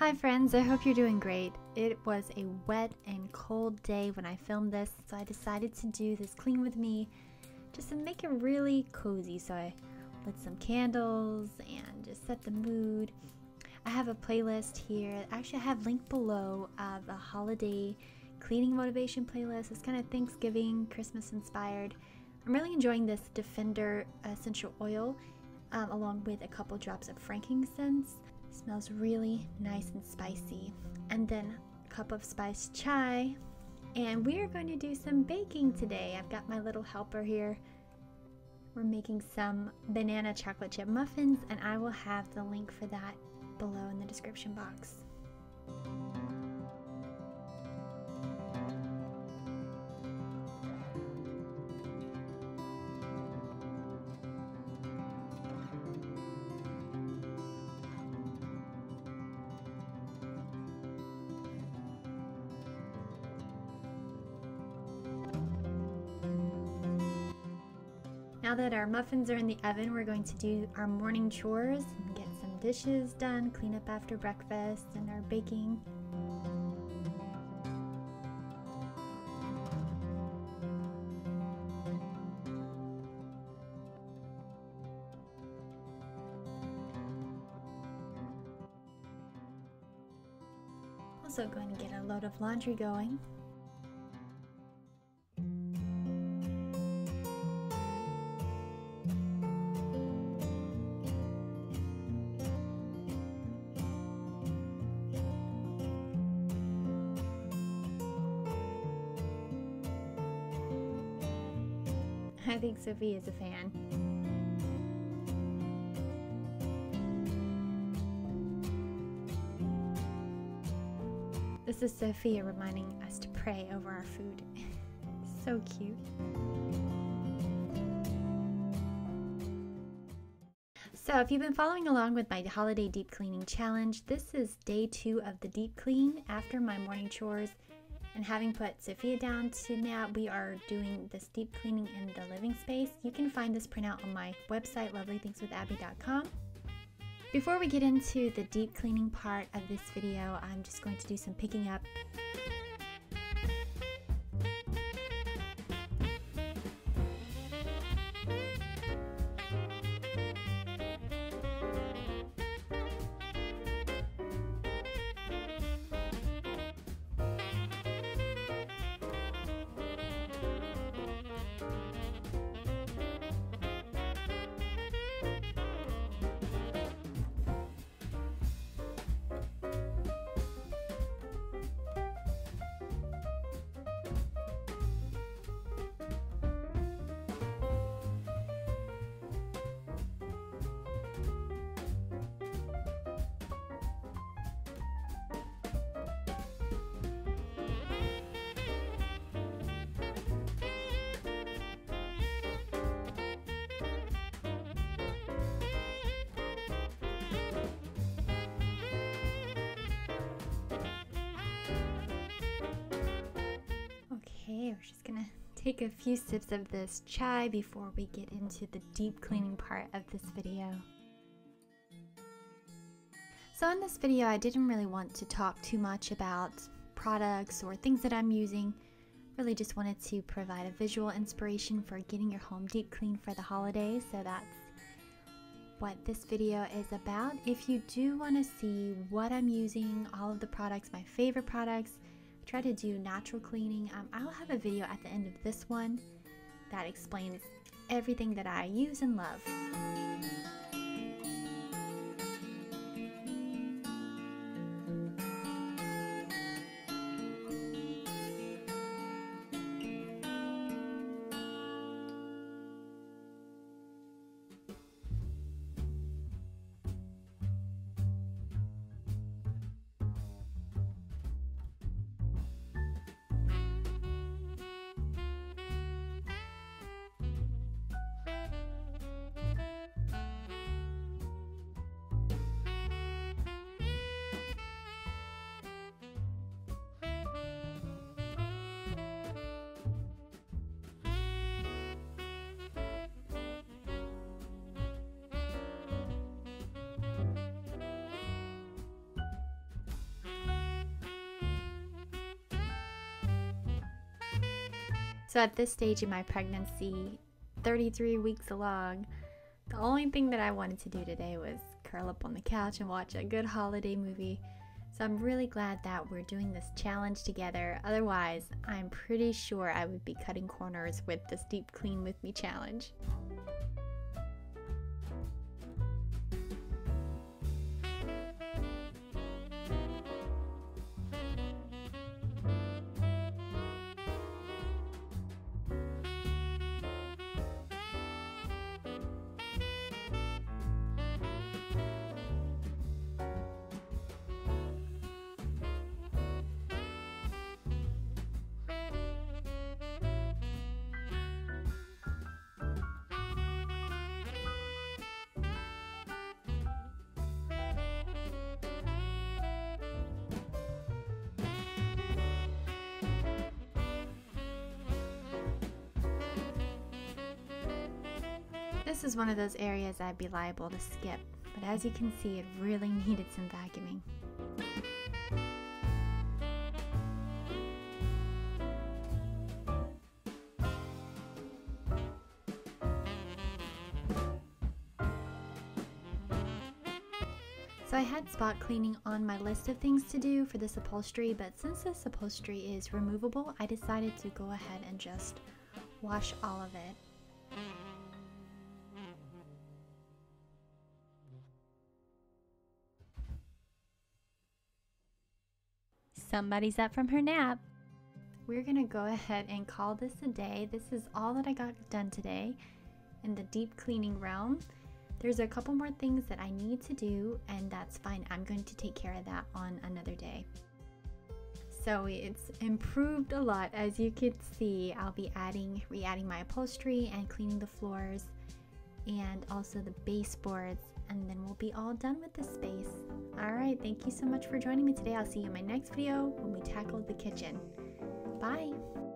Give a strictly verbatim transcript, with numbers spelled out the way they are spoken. Hi friends, I hope you're doing great. It was a wet and cold day when I filmed this, so I decided to do this clean with me just to make it really cozy. So I lit some candles and just set the mood. I have a playlist here. Actually, I have linked below of a holiday cleaning motivation playlist. It's kind of Thanksgiving, Christmas inspired. I'm really enjoying this Defender essential oil um, along with a couple drops of frankincense. Smells really nice and spicy. And then a cup of spiced chai. And we are going to do some baking today. I've got my little helper here. We're making some banana chocolate chip muffins, and I will have the link for that below in the description box. Now that our muffins are in the oven, we're going to do our morning chores and get some dishes done, clean up after breakfast and our baking. Also going to get a load of laundry going. I think Sophia is a fan. This is Sophia reminding us to pray over our food. So cute. So if you've been following along with my holiday deep cleaning challenge, this is day two of the deep clean after my morning chores. And having put Sophia down to nap, we are doing this deep cleaning in the living space. You can find this printout on my website, lovely things with abby dot com. Before we get into the deep cleaning part of this video, I'm just going to do some picking up. We're just gonna take a few sips of this chai before we get into the deep cleaning part of this video. So in this video, I didn't really want to talk too much about products or things that I'm using. Really just wanted to provide a visual inspiration for getting your home deep clean for the holidays. So that's what this video is about. If you do want to see what I'm using, all of the products, my favorite products, try to do natural cleaning, um, I'll have a video at the end of this one that explains everything that I use and love. So at this stage in my pregnancy, thirty-three weeks along, the only thing that I wanted to do today was curl up on the couch and watch a good holiday movie. So I'm really glad that we're doing this challenge together. Otherwise, I'm pretty sure I would be cutting corners with this deep clean with me challenge. This is one of those areas I'd be liable to skip, but as you can see, it really needed some vacuuming. So I had spot cleaning on my list of things to do for this upholstery, but since this upholstery is removable, I decided to go ahead and just wash all of it. Somebody's up from her nap. We're gonna go ahead and call this a day. This is all that I got done today in the deep cleaning realm. There's a couple more things that I need to do, and that's fine. I'm going to take care of that on another day. So it's improved a lot. As you can see, I'll be adding, re-adding my upholstery and cleaning the floors and also the baseboards, and then we'll be all done with this space. All right, thank you so much for joining me today. I'll see you in my next video when we tackle the kitchen. Bye.